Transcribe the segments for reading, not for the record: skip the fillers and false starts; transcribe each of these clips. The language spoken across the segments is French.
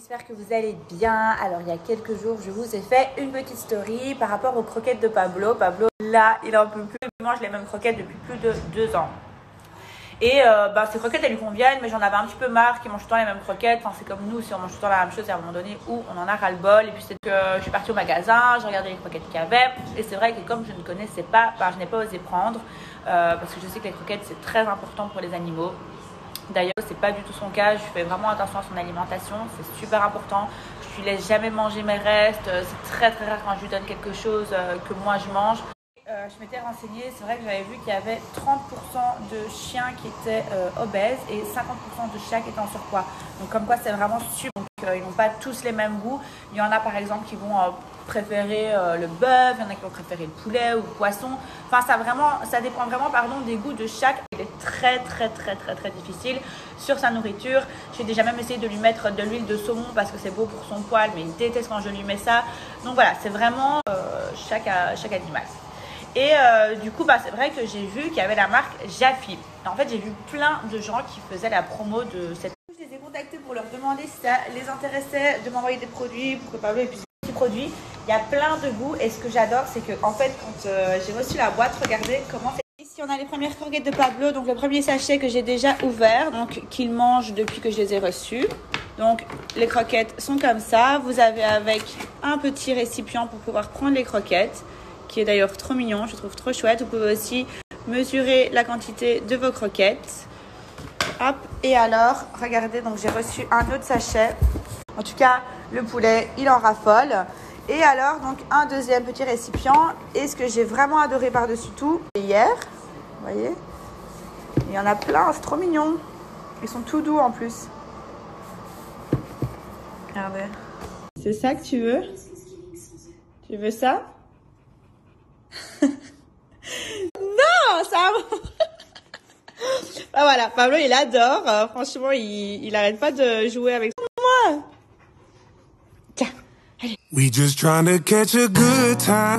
J'espère que vous allez bien. Alors il y a quelques jours je vous ai fait une petite story par rapport aux croquettes de Pablo. Pablo là il en peut plus, il mange les mêmes croquettes depuis plus de 2 ans. Et ces croquettes elles lui conviennent, mais j'en avais un petit peu marre qu'il mange tout le temps les mêmes croquettes. Enfin, c'est comme nous, si on mange tout le temps la même chose, à un moment donné où on en a ras le bol. Et puis c'est que je suis partie au magasin, j'ai regardé les croquettes qu'il y avait. Et c'est vrai que comme je ne connaissais pas, je n'ai pas osé prendre. Parce que je sais que les croquettes c'est très important pour les animaux. D'ailleurs, c'est pas du tout son cas, je fais vraiment attention à son alimentation, c'est super important. Je lui laisse jamais manger mes restes, c'est très très rare quand je lui donne quelque chose que moi je mange. Je m'étais renseignée, c'est vrai que j'avais vu qu'il y avait 30% de chiens qui étaient obèses et 50% de chiens qui étaient en surpoids. Donc comme quoi c'est vraiment super, ils n'ont pas tous les mêmes goûts. Il y en a par exemple qui vont préférer le bœuf, il y en a qui vont préférer le poulet ou le poisson. Enfin ça dépend vraiment des goûts de chaque. Il est très difficile sur sa nourriture. J'ai déjà même essayé de lui mettre de l'huile de saumon parce que c'est beau pour son poil, mais il déteste quand je lui mets ça. Donc voilà, c'est vraiment chaque animal. Et du coup, c'est vrai que j'ai vu qu'il y avait la marque Jaffy. En fait, j'ai vu plein de gens qui faisaient la promo de cette. Je les ai contactés pour leur demander si ça les intéressait de m'envoyer des produits pour que Pablo puisse des produits. Il y a plein de goûts et ce que j'adore, c'est que en fait, quand j'ai reçu la boîte, regardez comment c'est. Ici, on a les premières croquettes de Pablo, donc le premier sachet que j'ai déjà ouvert, donc qu'il mange depuis que je les ai reçus. Donc les croquettes sont comme ça. Vous avez avec un petit récipient pour pouvoir prendre les croquettes, qui est d'ailleurs trop mignon, je trouve trop chouette. Vous pouvez aussi mesurer la quantité de vos croquettes. Hop, et alors, regardez, donc j'ai reçu un autre sachet. En tout cas, le poulet, il en raffole. Et alors, donc un deuxième petit récipient. Et ce que j'ai vraiment adoré par-dessus tout, hier, vous voyez, il y en a plein, c'est trop mignon. Ils sont tout doux en plus. Regardez. C'est ça que tu veux? Tu veux ça? Non, ça. Ah, voilà, Pablo il adore. Franchement, il arrête pas de jouer avec moi. Tiens, allez. We just trying to catch a good time,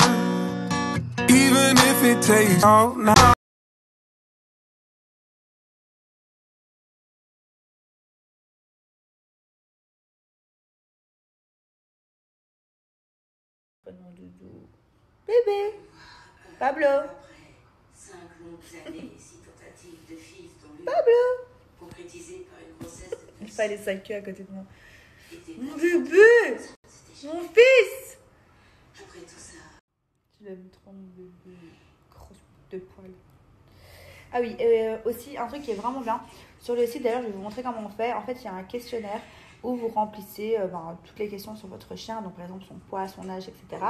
even if it takes all night. Bébé. Pablo. Pablo. Il fallait sa queue à côté de moi. Mon bébé. Mon fils. Tu l'aimes trop mon bébé. Grosse de poil. Ah oui, aussi un truc qui est vraiment bien. Sur le site d'ailleurs, je vais vous montrer comment on fait. En fait, il y a un questionnaire où vous remplissez toutes les questions sur votre chien, donc par exemple son poids, son âge, etc.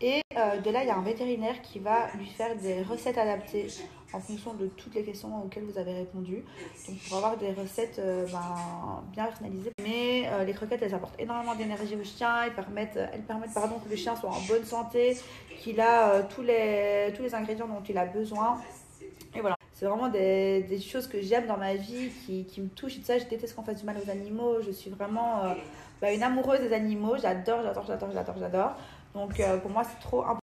Et de là, il y a un vétérinaire qui va lui faire des recettes adaptées en fonction de toutes les questions auxquelles vous avez répondu. Donc pour avoir des recettes bien personnalisées. Mais les croquettes, elles apportent énormément d'énergie au chien, elles permettent que le chien soit en bonne santé, qu'il a tous les ingrédients dont il a besoin. Et voilà. C'est vraiment des choses que j'aime dans ma vie, qui me touchent et tout ça. Je déteste qu'on fasse du mal aux animaux. Je suis vraiment une amoureuse des animaux. J'adore. Donc pour moi, c'est trop important.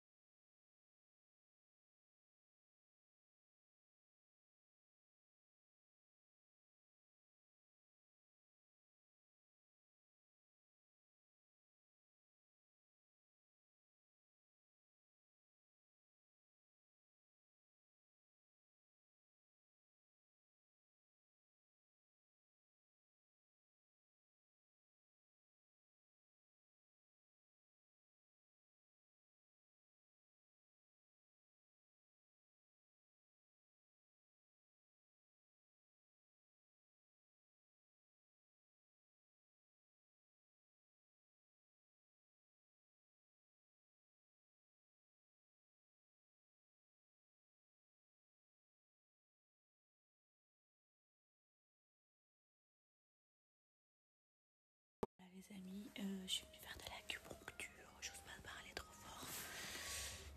Les amis, je suis venue faire de l'acupuncture, j'ose pas parler trop fort,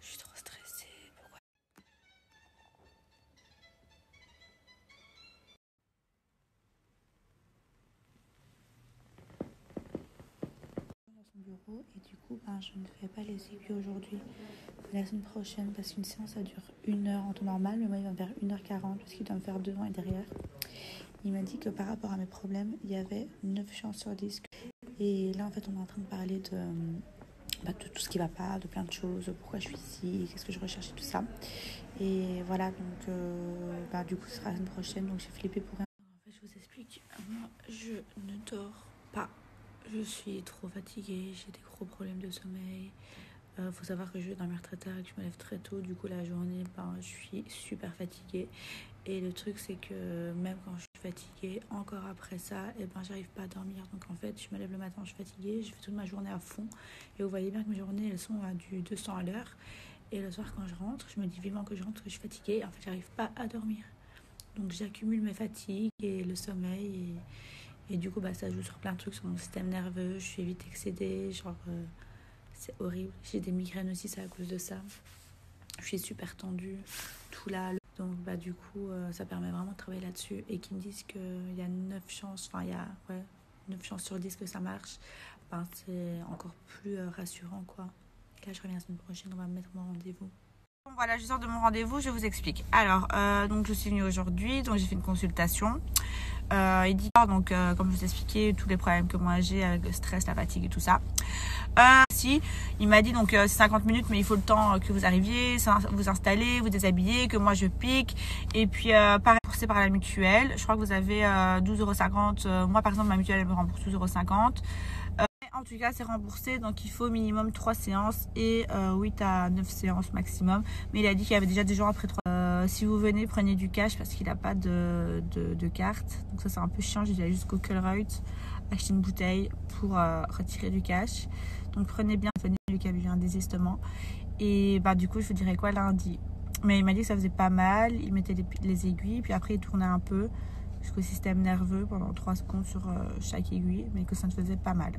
je suis trop stressée, pourquoi? Dans son bureau et du coup je ne fais pas les aiguilles aujourd'hui, la semaine prochaine parce qu'une séance ça dure 1 heure en temps normal, mais moi il va me faire 1h40 parce qu'il doit me faire devant et derrière. Il m'a dit que par rapport à mes problèmes, il y avait 9 chances sur 10 que Et là, en fait, on est en train de parler de tout ce qui va pas, de plein de choses, pourquoi je suis ici, qu'est-ce que je recherche et tout ça. Et voilà, donc du coup, ce sera la semaine prochaine, donc j'ai flippé pour rien. En fait, je vous explique, moi, je ne dors pas. Je suis trop fatiguée, j'ai des gros problèmes de sommeil. Faut savoir que je vais dormir très tard et que je me lève très tôt. Du coup, la journée, je suis super fatiguée. Et le truc, c'est que même quand je suis fatiguée, encore après ça, j'arrive pas à dormir. Donc en fait, je me lève le matin, je suis fatiguée, je fais toute ma journée à fond. Et vous voyez bien que mes journées, elles sont à du 200 à l'heure. Et le soir, quand je rentre, je me dis vivement que je rentre, que je suis fatiguée. Et en fait, j'arrive pas à dormir. Donc j'accumule mes fatigues et le sommeil. Et du coup, ça joue sur plein de trucs, sur mon système nerveux. Je suis vite excédée, c'est horrible. J'ai des migraines aussi, c'est à cause de ça. Je suis super tendue, tout là. Donc, du coup, ça permet vraiment de travailler là-dessus. Et qu'ils me disent qu'il y a 9 chances, 9 chances sur 10 que ça marche. C'est encore plus rassurant, quoi. Là, je reviens la semaine prochaine, on va me mettre mon rendez-vous. Bon, voilà, je sors de mon rendez-vous, je vous explique. Alors, donc, je suis venue aujourd'hui, donc j'ai fait une consultation. Il dit, donc, comme je vous expliquais, tous les problèmes que moi j'ai avec le stress, la fatigue et tout ça. Il m'a dit, donc, c'est 50 minutes, mais il faut le temps que vous arriviez, vous installez, vous déshabillez, que moi je pique. Et puis, pareil, remboursé par la mutuelle. Je crois que vous avez 12,50 €. Moi, par exemple, ma mutuelle, elle me rembourse 12,50 €. En tout cas, c'est remboursé, donc il faut au minimum 3 séances et 8 à 9 séances maximum. Mais il a dit qu'il y avait déjà des gens après 3. Si vous venez, prenez du cash parce qu'il n'a pas de carte. Donc ça, c'est un peu chiant. J'ai dû aller jusqu'au Colruyt, acheter une bouteille pour retirer du cash. Donc prenez bien, venez du cabinet désistement. Et du coup, je vous dirai quoi lundi. Mais il m'a dit que ça faisait pas mal. Il mettait les aiguilles, puis après il tournait un peu jusqu'au système nerveux pendant 3 secondes sur chaque aiguille, mais que ça ne faisait pas mal.